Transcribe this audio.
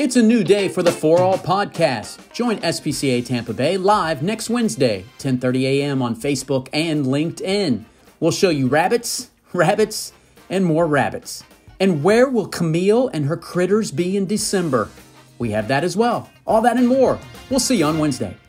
It's a new day for the For All podcast. Join SPCA Tampa Bay live next Wednesday, 10:30 a.m. on Facebook and LinkedIn. We'll show you rabbits, rabbits, and more rabbits. And where will Camille and her critters be in December? We have that as well. All that and more. We'll see you on Wednesday.